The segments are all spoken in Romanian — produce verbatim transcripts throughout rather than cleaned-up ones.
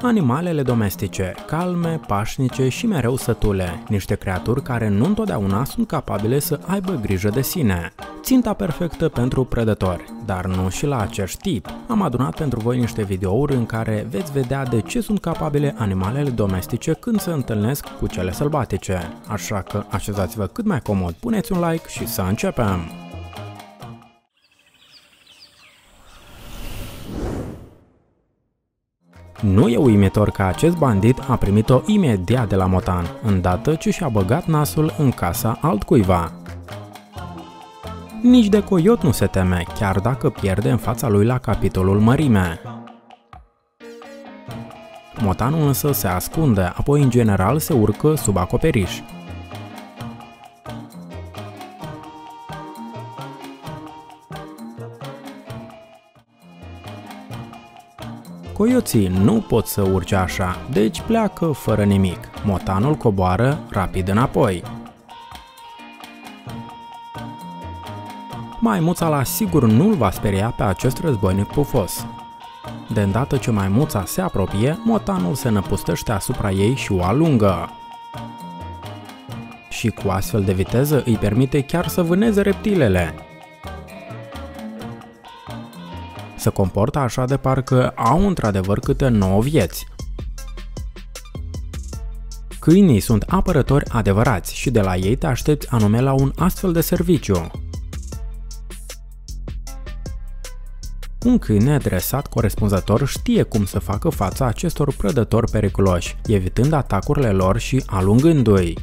Animalele domestice, calme, pașnice și mereu sătule, niște creaturi care nu întotdeauna sunt capabile să aibă grijă de sine. Ținta perfectă pentru prădători, dar nu și la acest tip. Am adunat pentru voi niște videouri în care veți vedea de ce sunt capabile animalele domestice când se întâlnesc cu cele sălbatice. Așa că așezați-vă cât mai comod, puneți un like și să începem! Nu e uimitor că acest bandit a primit-o imediat de la motan, îndată ce și-a băgat nasul în casa altcuiva. Nici de coiot nu se teme, chiar dacă pierde în fața lui la capitolul mărime. Motanul însă se ascunde, apoi în general se urcă sub acoperiș. Coioții nu pot să urce așa, deci pleacă fără nimic. Motanul coboară rapid înapoi. Maimuța la sigur nu-l va speria pe acest războinic pufos. De îndată ce maimuța se apropie, motanul se năpustește asupra ei și o alungă. Și cu astfel de viteză îi permite chiar să vâneze reptilele. Se comportă așa de parcă au într-adevăr câte nouă vieți. Câinii sunt apărători adevărați și de la ei te aștepți anume la un astfel de serviciu. Un câine dresat corespunzător știe cum să facă fața acestor prădători periculoși, evitând atacurile lor și alungându-i.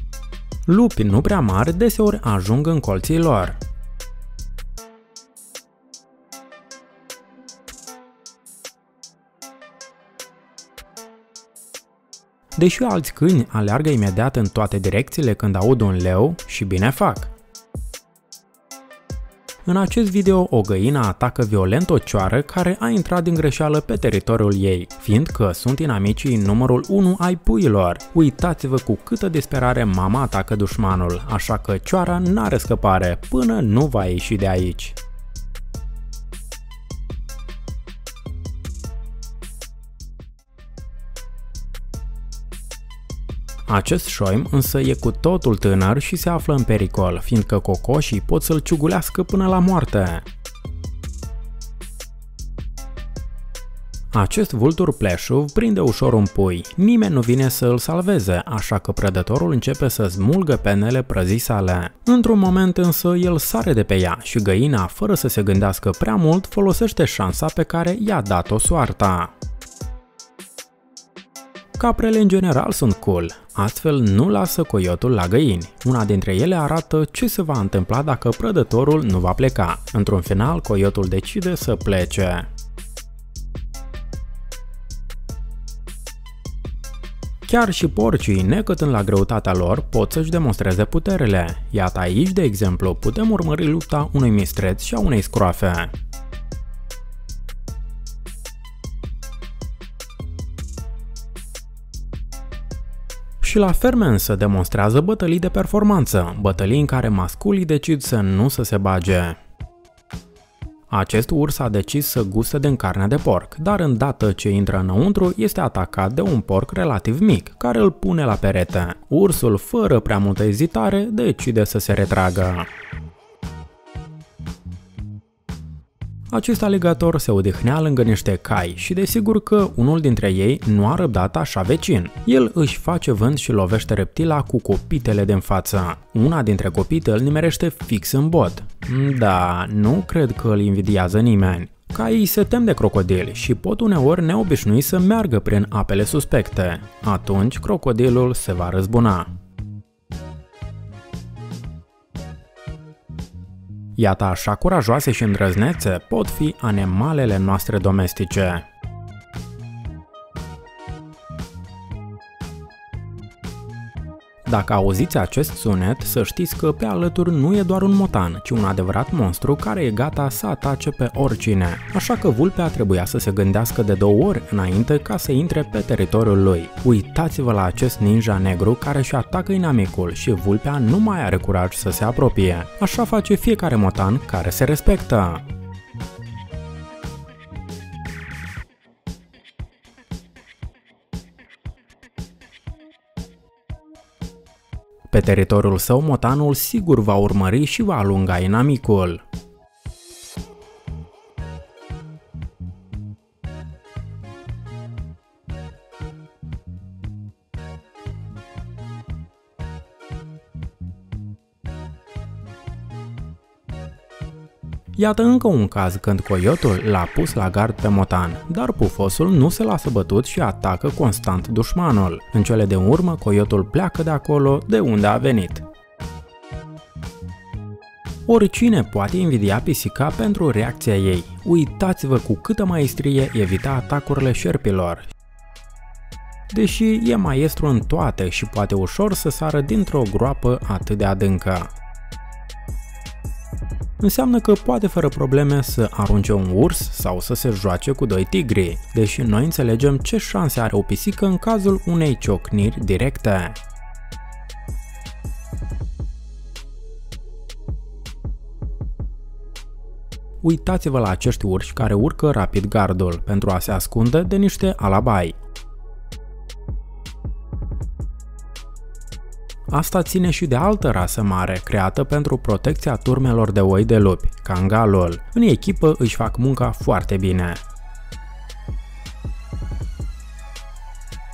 Lupi nu prea mari deseori ajung în colții lor. Deși alți câini aleargă imediat în toate direcțiile când aud un leu și bine fac. În acest video, o găină atacă violent o cioară care a intrat din greșeală pe teritoriul ei, fiindcă sunt inamicii numărul unu ai puilor. Uitați-vă cu câtă disperare mama atacă dușmanul, așa că cioara n-are scăpare până nu va ieși de aici. Acest șoim însă e cu totul tânăr și se află în pericol, fiindcă cocoșii pot să-l ciugulească până la moarte. Acest vultur pleșuv prinde ușor un pui, nimeni nu vine să îl salveze, așa că prădătorul începe să smulgă penele prăzii sale. Într-un moment însă el sare de pe ea și găina, fără să se gândească prea mult, folosește șansa pe care i-a dat-o soarta. Caprele în general sunt cool, astfel nu lasă coiotul la găini. Una dintre ele arată ce se va întâmpla dacă prădătorul nu va pleca. Într-un final, coiotul decide să plece. Chiar și porcii, necătând la greutatea lor, pot să-și demonstreze puterele. Iată aici, de exemplu, putem urmări lupta unui mistreț și a unei scroafe. Și la ferme însă demonstrează bătălii de performanță, bătălii în care masculii decid să nu să se bage. Acest urs a decis să guste din carnea de porc, dar îndată ce intră înăuntru, este atacat de un porc relativ mic, care îl pune la perete. Ursul, fără prea multă ezitare, decide să se retragă. Acest aligator se odihnea lângă niște cai și desigur că unul dintre ei nu a răbdat așa vecin. El își face vânt și lovește reptila cu copitele din față. Una dintre copite îl nimerește fix în bot. Da, nu cred că îl invidiază nimeni. Caii se tem de crocodili și pot uneori neobișnui să meargă prin apele suspecte. Atunci crocodilul se va răzbuna. Iată așa curajoase și îndrăznețe pot fi animalele noastre domestice. Dacă auziți acest sunet, să știți că pe alături nu e doar un motan, ci un adevărat monstru care e gata să atace pe oricine. Așa că vulpea trebuia să se gândească de două ori înainte ca să intre pe teritoriul lui. Uitați-vă la acest ninja negru care își atacă inamicul și vulpea nu mai are curaj să se apropie. Așa face fiecare motan care se respectă. Pe teritoriul său, motanul sigur va urmări și va alunga inamicul. Iată încă un caz când coyotul l-a pus la gard pe motan, dar pufosul nu se lasă bătut și atacă constant dușmanul. În cele din urmă, coyotul pleacă de acolo de unde a venit. Oricine poate invidia pisica pentru reacția ei. Uitați-vă cu câtă maestrie evita atacurile șerpilor. Deși e maestru în toate și poate ușor să sară dintr-o groapă atât de adâncă. Înseamnă că poate fără probleme să arunce un urs sau să se joace cu doi tigri, deși noi înțelegem ce șanse are o pisică în cazul unei ciocniri directe. Uitați-vă la acești urși care urcă rapid gardul pentru a se ascunde de niște alabai. Asta ține și de altă rasă mare, creată pentru protecția turmelor de oi de lupi, cangalul. În echipă își fac munca foarte bine.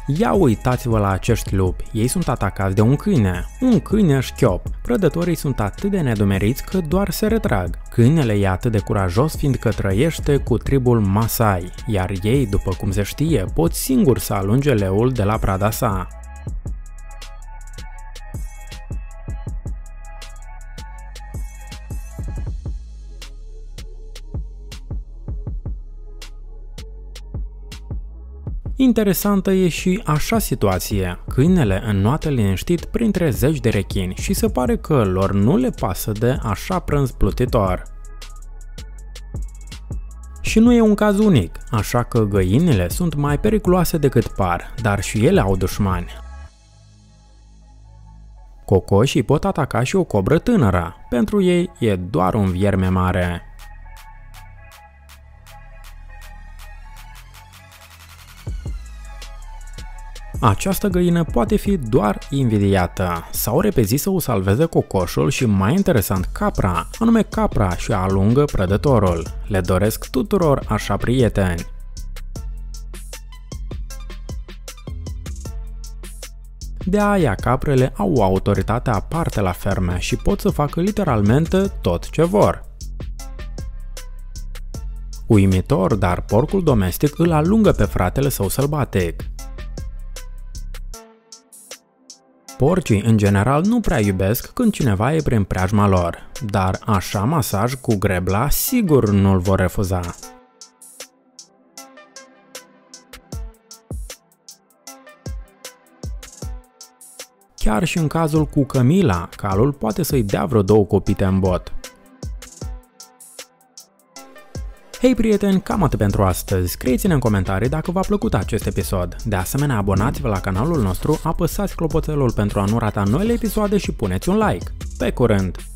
Ia uitați-vă la acești lupi, ei sunt atacați de un câine, un câine șchiop. Prădătorii sunt atât de nedumeriți că doar se retrag. Câinele e atât de curajos fiindcă trăiește cu tribul Masai, iar ei, după cum se știe, pot singur să alunge leul de la prada sa. Interesantă e și așa situație, câinele înnoată liniștit printre zeci de rechini și se pare că lor nu le pasă de așa prânz plutitor. Și nu e un caz unic, așa că găinile sunt mai periculoase decât par, dar și ele au dușmani. Cocoșii pot ataca și o cobră tânără, pentru ei e doar un vierme mare. Această găină poate fi doar invidiată. S-au repezit să o salveze cocoșul și, mai interesant, capra, anume capra și alungă prădătorul. Le doresc tuturor așa prieteni. De aia caprele au o autoritate aparte la ferme și pot să facă literalmente tot ce vor. Uimitor, dar porcul domestic îl alungă pe fratele său sălbatic. Porcii, în general, nu prea iubesc când cineva e prin preajma lor, dar așa masaj cu grebla sigur nu-l vor refuza. Chiar și în cazul cu Camila, calul poate să-i dea vreo două copite în bot. Hei prieteni, cam atât pentru astăzi. Scrieți-ne în comentarii dacă v-a plăcut acest episod. De asemenea, abonați-vă la canalul nostru, apăsați clopoțelul pentru a nu rata noile episoade și puneți un like. Pe curând!